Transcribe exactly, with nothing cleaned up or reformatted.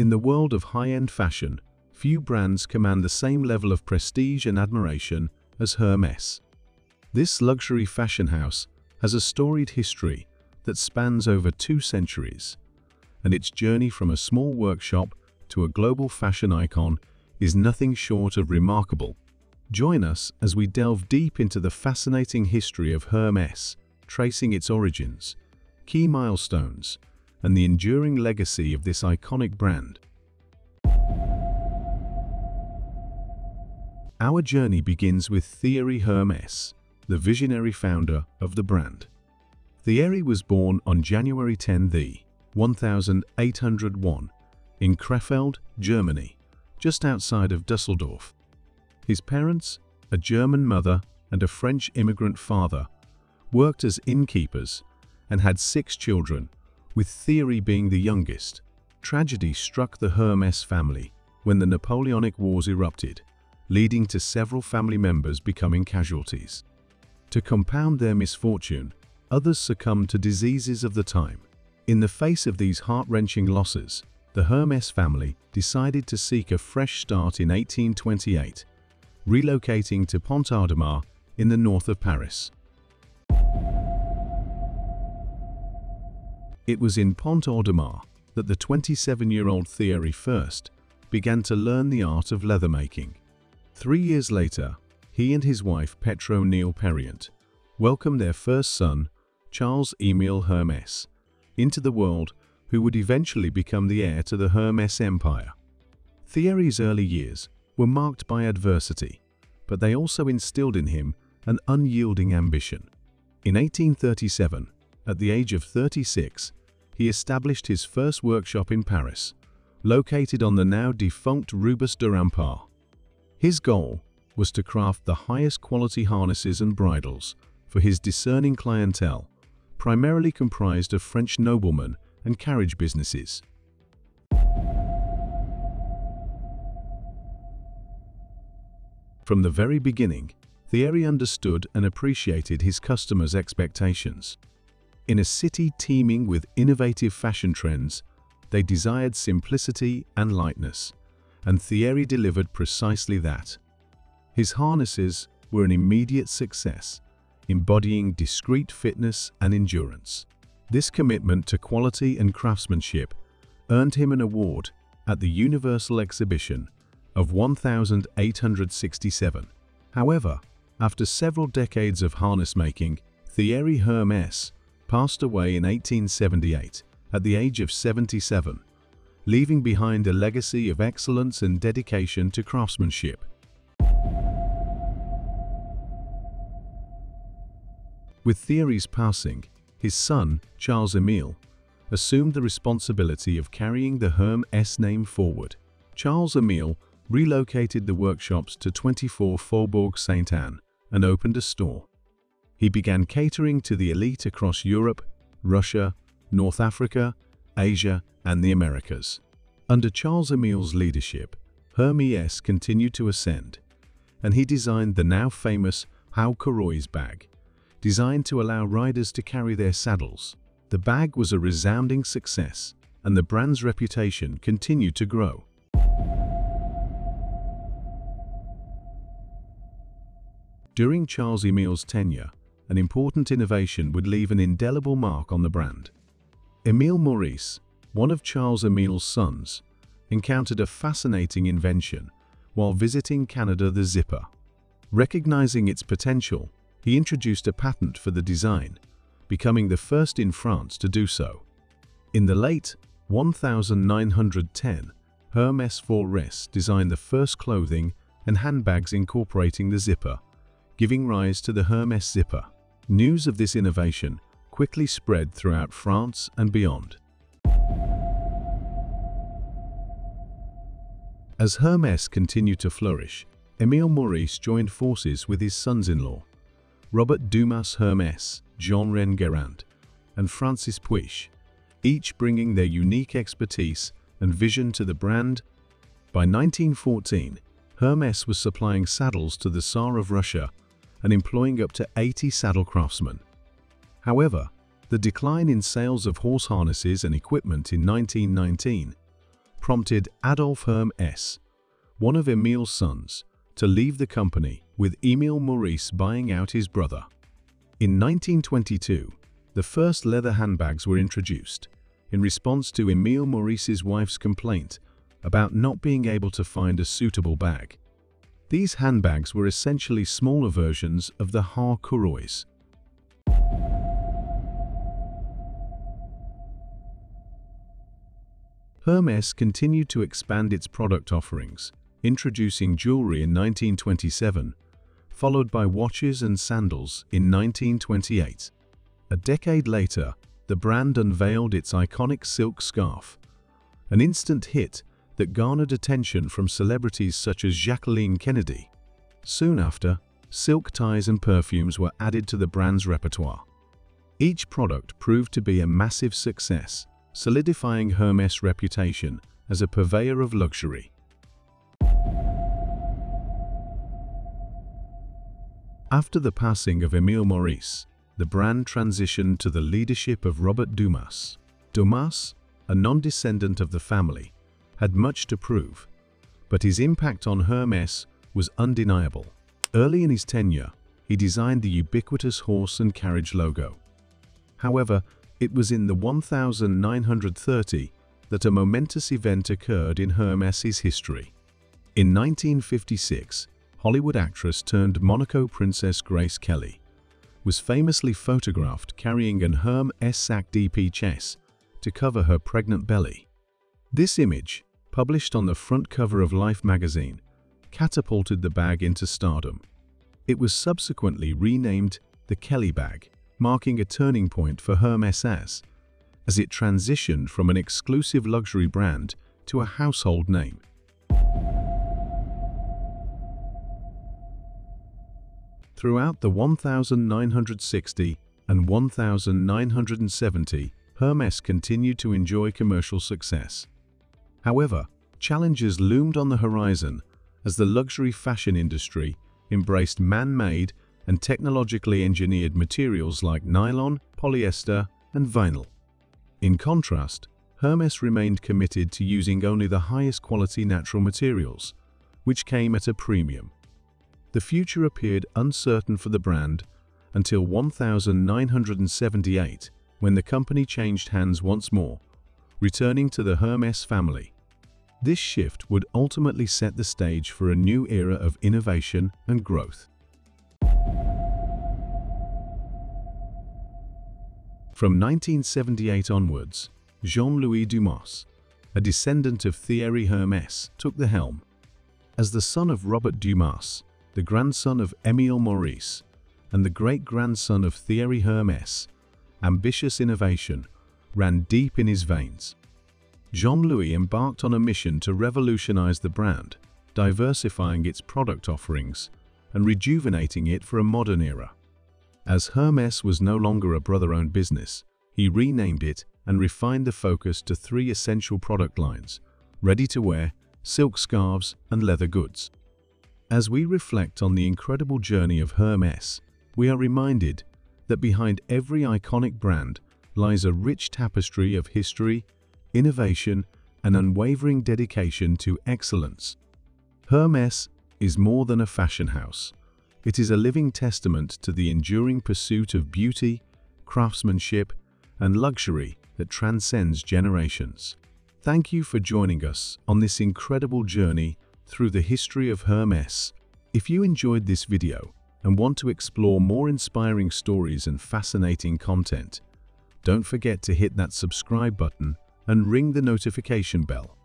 In the world of high-end fashion, few brands command the same level of prestige and admiration as Hermès. This luxury fashion house has a storied history that spans over two centuries, and its journey from a small workshop to a global fashion icon is nothing short of remarkable. Join us as we delve deep into the fascinating history of Hermès, tracing its origins, key milestones, and the enduring legacy of this iconic brand. Our journey begins with Thierry Hermès, the visionary founder of the brand. Thierry was born on January tenth, eighteen hundred one, in Krefeld, Germany, just outside of Düsseldorf. His parents, a German mother and a French immigrant father, worked as innkeepers and had six children, with Thierry being the youngest. Tragedy struck the Hermès family when the Napoleonic Wars erupted, leading to several family members becoming casualties. To compound their misfortune, others succumbed to diseases of the time. In the face of these heart-wrenching losses, the Hermès family decided to seek a fresh start in eighteen twenty-eight, relocating to Pont-Audemer in the north of Paris. It was in Pont-Audemer that the twenty-seven-year-old Thierry first began to learn the art of leathermaking. Three years later, he and his wife Petro Neil Perriant welcomed their first son, Charles Emile Hermès, into the world, who would eventually become the heir to the Hermès empire. Thierry's early years were marked by adversity, but they also instilled in him an unyielding ambition. In eighteen thirty-seven, at the age of thirty-six, he established his first workshop in Paris, located on the now-defunct Rue du Faubourg. His goal was to craft the highest quality harnesses and bridles for his discerning clientele, primarily comprised of French noblemen and carriage businesses. From the very beginning, Thierry understood and appreciated his customers' expectations. In a city teeming with innovative fashion trends, they desired simplicity and lightness, and Thierry delivered precisely that. His harnesses were an immediate success, embodying discreet fitness and endurance. This commitment to quality and craftsmanship earned him an award at the Universal Exhibition of eighteen sixty-seven. However, after several decades of harness making, Thierry Hermès passed away in eighteen seventy-eight at the age of seventy-seven, leaving behind a legacy of excellence and dedication to craftsmanship. With Thierry's passing, his son, Charles Emile, assumed the responsibility of carrying the Hermès name forward. Charles Emile relocated the workshops to twenty-four Faubourg Saint-Honoré and opened a store. He began catering to the elite across Europe, Russia, North Africa, Asia, and the Americas. Under Charles Emile's leadership, Hermès continued to ascend, and he designed the now famous Haut à Courroies bag, designed to allow riders to carry their saddles. The bag was a resounding success, and the brand's reputation continued to grow. During Charles Emile's tenure, an important innovation would leave an indelible mark on the brand. Émile Maurice, one of Charles Emile's sons, encountered a fascinating invention while visiting Canada, the zipper. Recognizing its potential, he introduced a patent for the design, becoming the first in France to do so. In the late nineteen ten, Hermès Forest designed the first clothing and handbags incorporating the zipper, giving rise to the Hermès zipper. News of this innovation quickly spread throughout France and beyond. As Hermès continued to flourish, Émile Maurice joined forces with his sons-in-law, Robert Dumas Hermès, Jean Renguerand, and Francis Pouich, each bringing their unique expertise and vision to the brand. By nineteen fourteen, Hermès was supplying saddles to the Tsar of Russia and employing up to eighty saddle craftsmen. However, the decline in sales of horse harnesses and equipment in nineteen nineteen prompted Adolphe Hermès, one of Émile's sons, to leave the company, with Émile Maurice buying out his brother. In nineteen twenty-two, the first leather handbags were introduced, in response to Émile Maurice's wife's complaint about not being able to find a suitable bag. These handbags were essentially smaller versions of the Haut à Courroies. Hermès continued to expand its product offerings, introducing jewelry in nineteen twenty-seven, followed by watches and sandals in nineteen twenty-eight. A decade later, the brand unveiled its iconic silk scarf, an instant hit that garnered attention from celebrities such as Jacqueline Kennedy. Soon after, silk ties and perfumes were added to the brand's repertoire. Each product proved to be a massive success, solidifying Hermès' reputation as a purveyor of luxury. After the passing of Émile Maurice, the brand transitioned to the leadership of Robert Dumas. Dumas, a non-descendant of the family, had much to prove, but his impact on Hermès was undeniable. Early in his tenure, he designed the ubiquitous horse and carriage logo. However, it was in the nineteen thirty that a momentous event occurred in Hermès' history. In nineteen fifty-six, Hollywood actress turned Monaco princess Grace Kelly was famously photographed carrying an Hermès sac de pièces to cover her pregnant belly. This image, published on the front cover of Life magazine, catapulted the bag into stardom. It was subsequently renamed the Kelly bag, marking a turning point for Hermès as, as it transitioned from an exclusive luxury brand to a household name. Throughout the nineteen sixty and nineteen seventy, Hermès continued to enjoy commercial success. However, challenges loomed on the horizon as the luxury fashion industry embraced man-made and technologically engineered materials like nylon, polyester, and vinyl. In contrast, Hermès remained committed to using only the highest quality natural materials, which came at a premium. The future appeared uncertain for the brand until nineteen seventy-eight, when the company changed hands once more, returning to the Hermès family. This shift would ultimately set the stage for a new era of innovation and growth. From nineteen seventy-eight onwards, Jean-Louis Dumas, a descendant of Thierry Hermès, took the helm. As the son of Robert Dumas, the grandson of Émile Maurice, and the great-grandson of Thierry Hermès, ambitious innovation ran deep in his veins. Jean-Louis embarked on a mission to revolutionize the brand, diversifying its product offerings and rejuvenating it for a modern era. As Hermès was no longer a brother-owned business, he renamed it and refined the focus to three essential product lines: ready-to-wear, silk scarves, and leather goods. As we reflect on the incredible journey of Hermès, we are reminded that behind every iconic brand lies a rich tapestry of history, innovation, and unwavering dedication to excellence. Hermès is more than a fashion house. It is a living testament to the enduring pursuit of beauty, craftsmanship, and luxury that transcends generations. Thank you for joining us on this incredible journey through the history of Hermès. If you enjoyed this video and want to explore more inspiring stories and fascinating content, don't forget to hit that subscribe button and ring the notification bell.